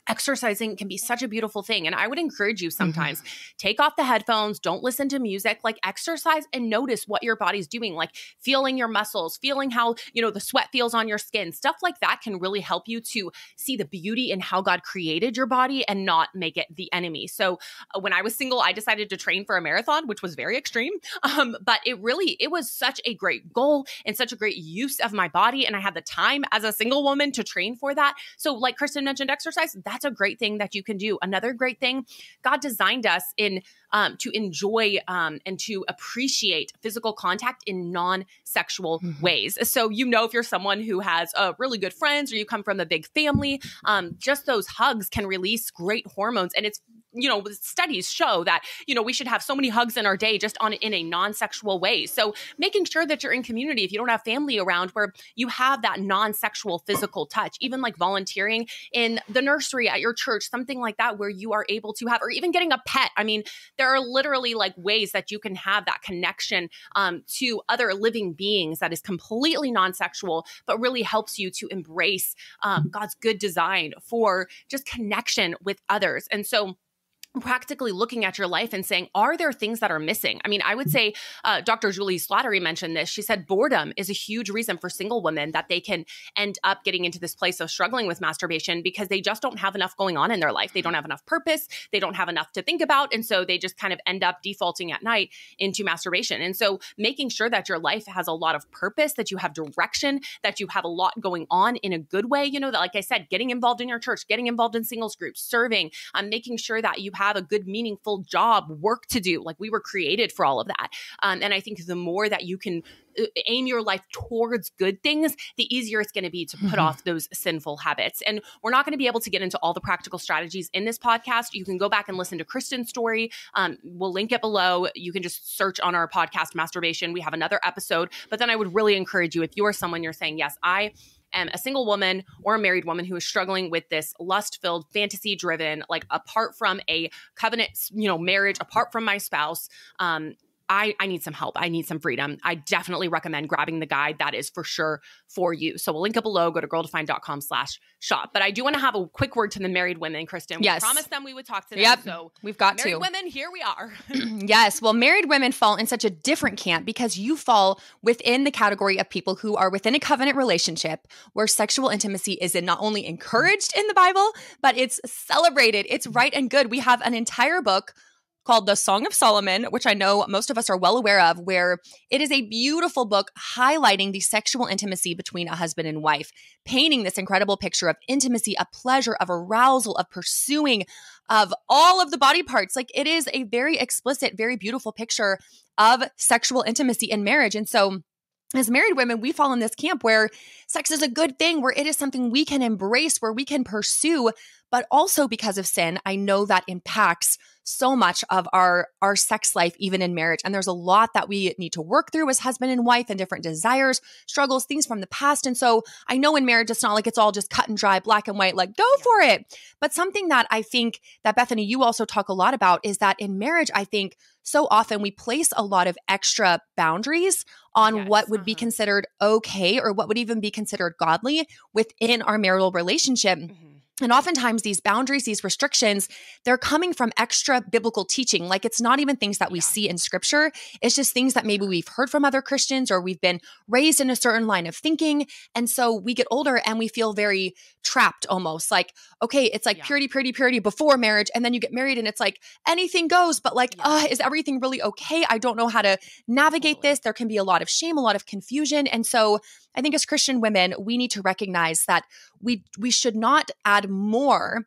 exercising can be such a beautiful thing. And I would encourage you sometimes, mm-hmm. take off the headphones, don't listen to music, like exercise and notice what your body's doing, like feeling your muscles, feeling how, you know, the sweat feels on your skin, stuff like that can really help you to see the beauty in how God created your body and not make it the enemy. So uh, when I was single, I decided to train for a marathon, which was very extreme. Um, but it really, it was such a great goal and such a great use of my body. And I had the time as a single woman to train for that. So like Kristen mentioned, exercise, that's a great thing that you can do. Another great thing, God designed us in um, to enjoy um, and to appreciate physical contact in non-sexual mm-hmm. ways. So you know, if you're someone who has uh, really good friends or you come from a big family, um, just those hugs can release great hormones. And it's, you know, studies show that, you know, we should have so many hugs in our day just on in a non-sexual way. So making sure that you're in community, if you don't have family around, where you have that non-sexual physical touch, even like volunteering in the nursery at your church, something like that, where you are able to have, or even getting a pet. I mean, there are literally like ways that you can have that connection um, to other living beings that is completely non-sexual, but really helps you to embrace um, God's good design for just connection with others. And so practically looking at your life and saying, are there things that are missing? I mean, I would say uh, Doctor Julie Slattery mentioned this. She said boredom is a huge reason for single women that they can end up getting into this place of struggling with masturbation because they just don't have enough going on in their life. They don't have enough purpose. They don't have enough to think about. And so they just kind of end up defaulting at night into masturbation. And so making sure that your life has a lot of purpose, that you have direction, that you have a lot going on in a good way. You know, that, like I said, getting involved in your church, getting involved in singles groups, serving, um, making sure that you have have a good, meaningful job, work to do. Like we were created for all of that. Um, and I think the more that you can aim your life towards good things, the easier it's going to be to put mm-hmm. off those sinful habits. And we're not going to be able to get into all the practical strategies in this podcast. You can go back and listen to Kristen's story. Um, we'll link it below. You can just search on our podcast, Masturbation. We have another episode. But then I would really encourage you, if you're someone you're saying, yes, I am a single woman or a married woman who is struggling with this lust-filled, fantasy-driven, like apart from a covenant, you know, marriage, apart from my spouse, um, I, I need some help. I need some freedom. I definitely recommend grabbing the guide. That is for sure for you. So we'll link up below. Go to girldefined.com slash shop. But I do want to have a quick word to the married women, Kristen. We yes. promised them we would talk to them. Yep. So we've got married to. Married women, here we are. Yes. Well, married women fall in such a different camp because you fall within the category of people who are within a covenant relationship where sexual intimacy is not only encouraged in the Bible, but it's celebrated. It's right and good. We have an entire book called The Song of Solomon, which I know most of us are well aware of, where it is a beautiful book highlighting the sexual intimacy between a husband and wife, painting this incredible picture of intimacy, of pleasure, of arousal, of pursuing, of all of the body parts. Like it is a very explicit, very beautiful picture of sexual intimacy in marriage. And so as married women, we fall in this camp where sex is a good thing, where it is something we can embrace, where we can pursue. But also because of sin, I know that impacts so much of our, our sex life, even in marriage. And there's a lot that we need to work through as husband and wife and different desires, struggles, things from the past. And so I know in marriage, it's not like it's all just cut and dry, black and white, like go yeah. for it. But something that I think that Bethany, you also talk a lot about is that in marriage, I think so often we place a lot of extra boundaries on yes. what would uh-huh. be considered okay or what would even be considered godly within our marital relationship. Mm-hmm. And oftentimes these boundaries, these restrictions, they're coming from extra biblical teaching. Like it's not even things that we yeah. see in scripture. It's just things that maybe we've heard from other Christians or we've been raised in a certain line of thinking. And so we get older and we feel very trapped almost like, okay, it's like yeah. purity, purity, purity before marriage. And then you get married and it's like anything goes, but like, yeah. uh, is everything really okay? I don't know how to navigate totally. this. There can be a lot of shame, a lot of confusion. And so I think as Christian women, we need to recognize that we we should not add more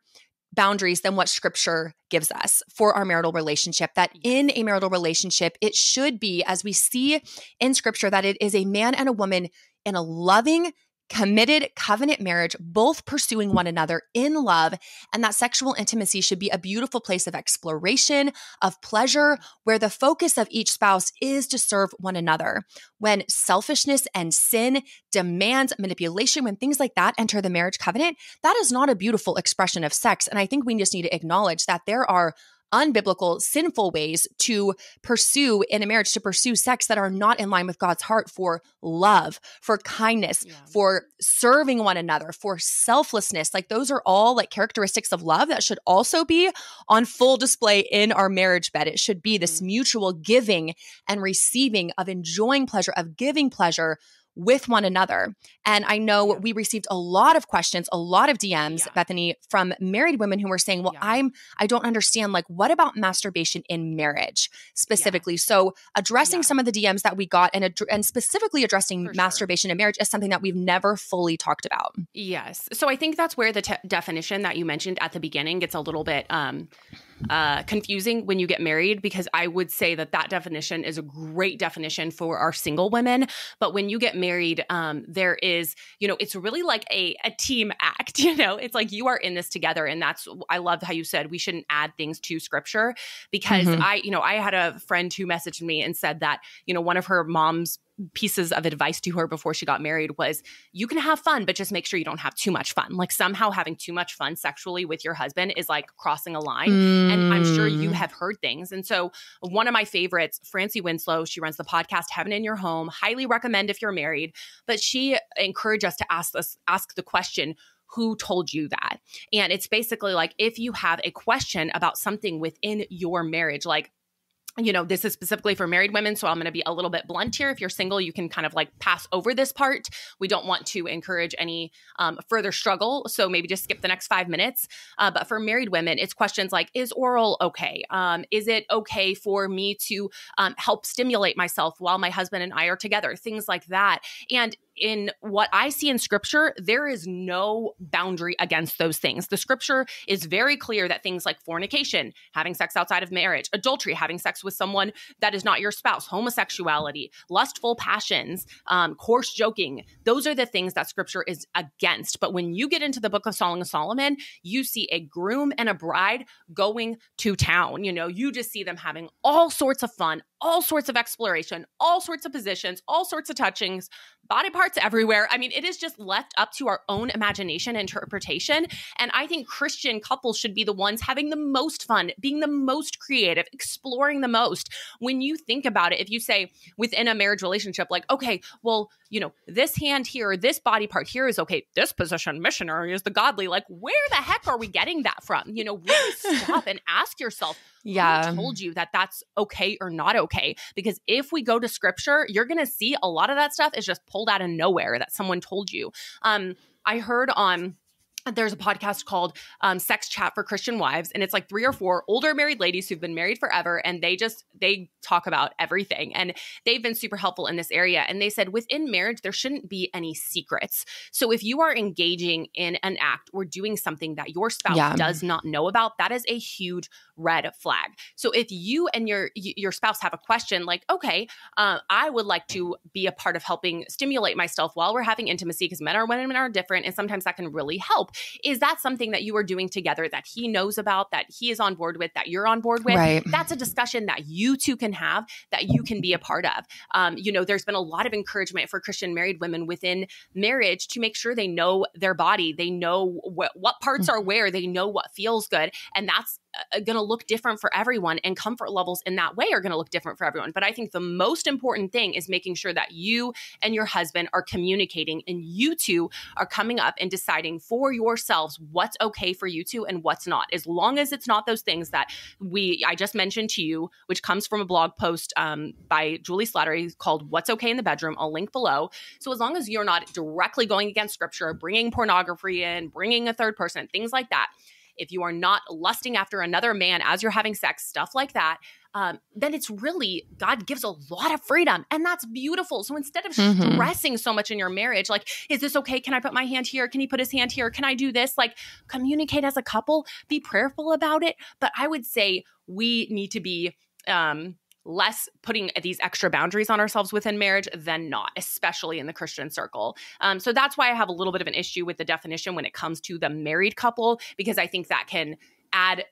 boundaries than what scripture gives us for our marital relationship, that in a marital relationship, it should be, as we see in scripture, that it is a man and a woman in a loving, committed covenant marriage, both pursuing one another in love, and that sexual intimacy should be a beautiful place of exploration, of pleasure, where the focus of each spouse is to serve one another. When selfishness and sin demands manipulation, when things like that enter the marriage covenant, that is not a beautiful expression of sex. And I think we just need to acknowledge that there are unbiblical, sinful ways to pursue in a marriage, to pursue sex that are not in line with God's heart for love, for kindness, yeah. for serving one another, for selflessness. Like those are all like characteristics of love that should also be on full display in our marriage bed. It should be this mm-hmm. mutual giving and receiving of enjoying pleasure, of giving pleasure with one another. And I know yeah. we received a lot of questions, a lot of D Ms, yeah. Bethany, from married women who were saying, well, yeah. I'm, I don't understand, like, what about masturbation in marriage specifically? Yeah. So addressing yeah. some of the D Ms that we got and, ad- and specifically addressing For masturbation sure. in marriage is something that we've never fully talked about. Yes. So I think that's where the te- definition that you mentioned at the beginning gets a little bit um, uh, confusing when you get married, because I would say that that definition is a great definition for our single women. But when you get married, um, there is, you know, it's really like a, a team act, you know, it's like you are in this together. And that's, I love how you said we shouldn't add things to scripture, because mm-hmm. I, you know, I had a friend who messaged me and said that, you know, one of her mom's pieces of advice to her before she got married was, you can have fun, but just make sure you don't have too much fun. Like somehow having too much fun sexually with your husband is like crossing a line. Mm. And I'm sure you have heard things. And so one of my favorites, Francie Winslow, she runs the podcast Heaven in Your Home. Highly recommend if you're married, but she encouraged us to ask us, ask the question, who told you that? And it's basically like, if you have a question about something within your marriage, like, you know, this is specifically for married women, so I'm going to be a little bit blunt here. If you're single, you can kind of like pass over this part. We don't want to encourage any um, further struggle, so maybe just skip the next five minutes. Uh, but for married women, it's questions like, is oral okay? Um, is it okay for me to um, help stimulate myself while my husband and I are together? Things like that. And in what I see in scripture, there is no boundary against those things. The scripture is very clear that things like fornication, having sex outside of marriage, adultery, having sex with someone that is not your spouse, homosexuality, lustful passions, um, coarse joking, those are the things that scripture is against. But when you get into the book of Song of Solomon, you see a groom and a bride going to town. You know, you just see them having all sorts of fun, all sorts of exploration, all sorts of positions, all sorts of touchings, body parts everywhere. I mean, it is just left up to our own imagination, interpretation. And I think Christian couples should be the ones having the most fun, being the most creative, exploring the most. When you think about it, if you say within a marriage relationship, like, okay, well, you know, this hand here, this body part here is okay. This position, missionary, is the godly. Like, where the heck are we getting that from? You know, really stop and ask yourself, yeah. who told you that that's okay or not okay? Because if we go to scripture, you're going to see a lot of that stuff is just pulled out of nowhere that someone told you. Um, I heard on... There's a podcast called um, Sex Chat for Christian Wives, and it's like three or four older married ladies who've been married forever, and they just, they talk about everything. And they've been super helpful in this area. And they said within marriage, there shouldn't be any secrets. So if you are engaging in an act or doing something that your spouse yeah. does not know about, that is a huge red flag. So if you and your your spouse have a question like, okay, uh, I would like to be a part of helping stimulate myself while we're having intimacy, because men are women are different, and sometimes that can really help. Is that something that you are doing together that he knows about, that he is on board with, that you're on board with? Right. That's a discussion that you two can have, that you can be a part of. Um, you know, there's been a lot of encouragement for Christian married women within marriage to make sure they know their body, they know wh- what parts are where, they know what feels good. And that's going to look different for everyone, and comfort levels in that way are going to look different for everyone. But I think the most important thing is making sure that you and your husband are communicating, and you two are coming up and deciding for yourselves what's okay for you two and what's not. As long as it's not those things that we I just mentioned to you, which comes from a blog post um, by Julie Slattery called What's Okay in the Bedroom. I'll link below. So as long as you're not directly going against scripture, bringing pornography in, bringing a third person, things like that, if you are not lusting after another man as you're having sex, stuff like that, um, then it's really, God gives a lot of freedom, and that's beautiful. So instead of mm-hmm. stressing so much in your marriage, like, is this okay? Can I put my hand here? Can he put his hand here? Can I do this? Like, communicate as a couple, be prayerful about it. But I would say we need to be, um, less putting these extra boundaries on ourselves within marriage than not, especially in the Christian circle. Um, so that's why I have a little bit of an issue with the definition when it comes to the married couple, because I think that can add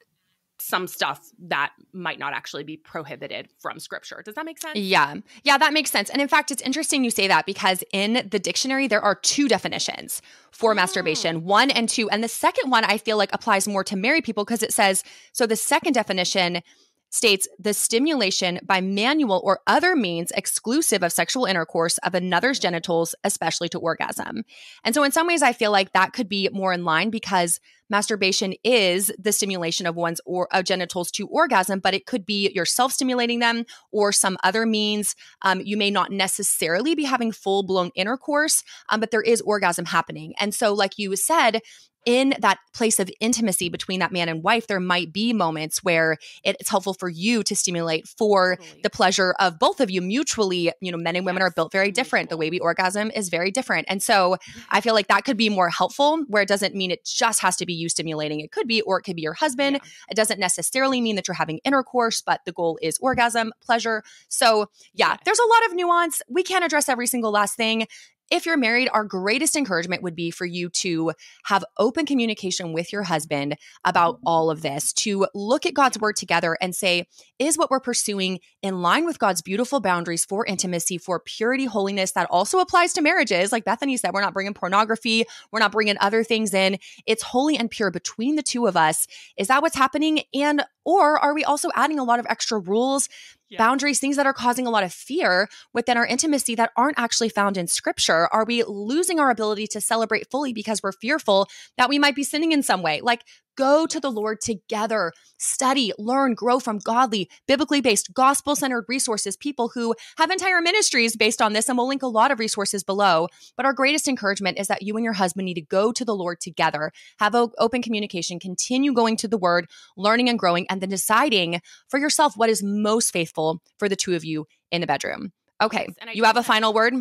some stuff that might not actually be prohibited from scripture. Does that make sense? Yeah. Yeah, that makes sense. And in fact, it's interesting you say that, because in the dictionary, there are two definitions for oh. masturbation, one and two. And the second one I feel like applies more to married people, because it says, so the second definition states the stimulation by manual or other means exclusive of sexual intercourse of another's genitals, especially to orgasm. And so in some ways, I feel like that could be more in line, because masturbation is the stimulation of one's or of genitals to orgasm, but it could be yourself stimulating them or some other means. Um, you may not necessarily be having full-blown intercourse, um, but there is orgasm happening. And so like you said, in that place of intimacy between that man and wife, there might be moments where it's helpful for you to stimulate for totally. the pleasure of both of you mutually. You know, men and women yes. are built very different. The way we orgasm is very different. And so I feel like that could be more helpful, where it doesn't mean it just has to be you stimulating. It could be, or it could be your husband. Yeah. It doesn't necessarily mean that you're having intercourse, but the goal is orgasm, pleasure. So yeah, yes. there's a lot of nuance. We can't address every single last thing. If you're married, our greatest encouragement would be for you to have open communication with your husband about all of this, to look at God's word together and say, is what we're pursuing in line with God's beautiful boundaries for intimacy, for purity, holiness? That also applies to marriages. Like Bethany said, we're not bringing pornography. We're not bringing other things in. It's holy and pure between the two of us. Is that what's happening? And or are we also adding a lot of extra rules, yeah. boundaries, things that are causing a lot of fear within our intimacy that aren't actually found in scripture? Are we losing our ability to celebrate fully because we're fearful that we might be sinning in some way? Like, go to the Lord together, study, learn, grow from godly, biblically based, gospel-centered resources, people who have entire ministries based on this. And we'll link a lot of resources below. But our greatest encouragement is that you and your husband need to go to the Lord together, have open communication, continue going to the word, learning and growing, and then deciding for yourself what is most faithful for the two of you in the bedroom. Okay, yes, you have a final word?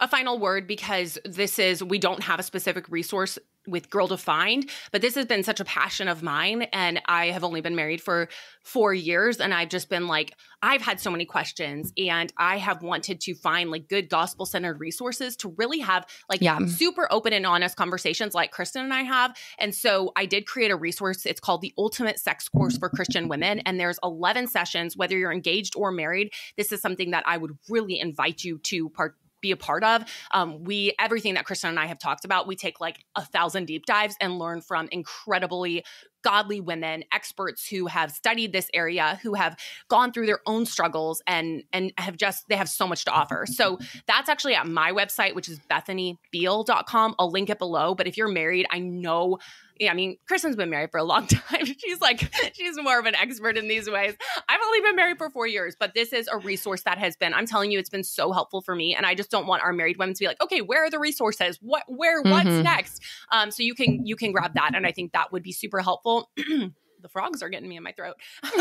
A final word, because this is, we don't have a specific resource with Girl Defined, but this has been such a passion of mine. And I have only been married for four years. And I've just been like, I've had so many questions, and I have wanted to find like good gospel centered resources to really have like yeah. super open and honest conversations like Kristen and I have. And so I did create a resource. It's called the Ultimate Sex Course for Christian Women. And there's eleven sessions, whether you're engaged or married. This is something that I would really invite you to part. be a part of. Um, we, everything that Kristen and I have talked about, we take like a thousand deep dives and learn from incredibly godly women, experts who have studied this area, who have gone through their own struggles and and have just, they have so much to offer. So that's actually at my website, which is bethany beal dot com. I'll link it below. But if you're married, I know, yeah, I mean, Kristen's been married for a long time. She's like, she's more of an expert in these ways. I've only been married for four years, but this is a resource that has been, I'm telling you, it's been so helpful for me. And I just don't want our married women to be like, okay, where are the resources? What, where, what's mm-hmm. next? Um, so you can, you can grab that. And I think that would be super helpful. The frogs are getting me in my throat. But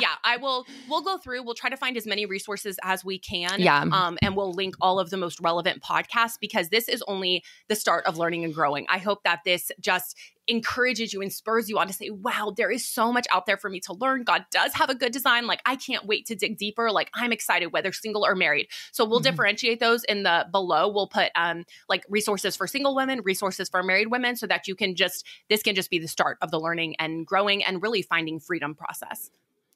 yeah, I will, we'll go through, we'll try to find as many resources as we can. Yeah. Um, and we'll link all of the most relevant podcasts, because this is only the start of learning and growing. I hope that this just encourages you and spurs you on to say, wow, there is so much out there for me to learn. God does have a good design. Like, I can't wait to dig deeper. Like, I'm excited, whether single or married. So we'll mm-hmm. differentiate those in the below. We'll put um, like resources for single women, resources for married women, so that you can just, this can just be the start of the learning and growing and really finding freedom process.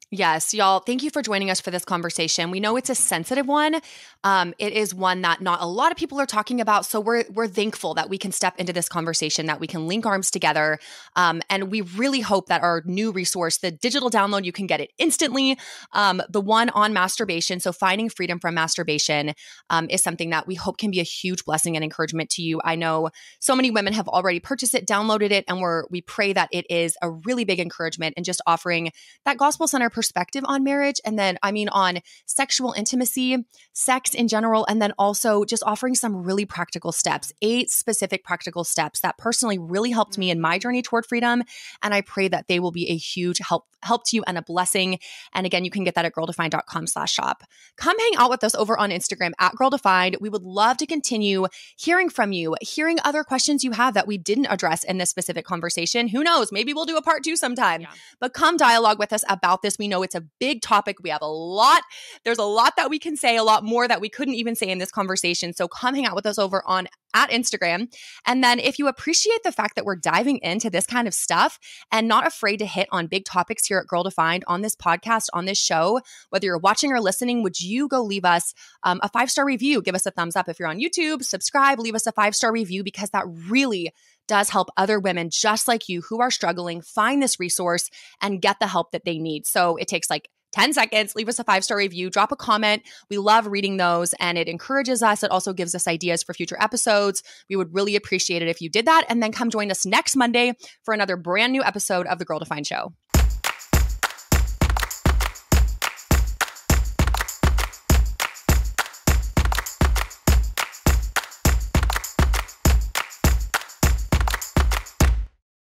Yes, y'all, thank you for joining us for this conversation. We know it's a sensitive one. Um, it is one that not a lot of people are talking about. So we're we're thankful that we can step into this conversation, that we can link arms together. Um, and we really hope that our new resource, the digital download, you can get it instantly. Um, the one on masturbation, so Finding Freedom from Masturbation, um, is something that we hope can be a huge blessing and encouragement to you. I know so many women have already purchased it, downloaded it, and we're, we pray that it is a really big encouragement and just offering that gospel-centered perspective on marriage, and then I mean on sexual intimacy, sex in general, and then also just offering some really practical steps, eight specific practical steps that personally really helped me in my journey toward freedom. And I pray that they will be a huge help help to you and a blessing. And again, you can get that at girl defined dot com slash shop. Come hang out with us over on Instagram at Girl Defined. We would love to continue hearing from you, hearing other questions you have that we didn't address in this specific conversation. Who knows? Maybe we'll do a part two sometime. Yeah. But come dialogue with us about this. We We know it's a big topic. We have a lot. There's a lot that we can say, a lot more that we couldn't even say in this conversation. So come hang out with us over on at Instagram. And then if you appreciate the fact that we're diving into this kind of stuff and not afraid to hit on big topics here at Girl Defined on this podcast, on this show, whether you're watching or listening, would you go leave us um, a five-star review? Give us a thumbs up. If you're on YouTube, subscribe, leave us a five-star review, because that really does help other women just like you who are struggling find this resource and get the help that they need. So it takes like ten seconds, leave us a five-star review, drop a comment. We love reading those and it encourages us. It also gives us ideas for future episodes. We would really appreciate it if you did that. And then come join us next Monday for another brand new episode of The Girl Defined Show.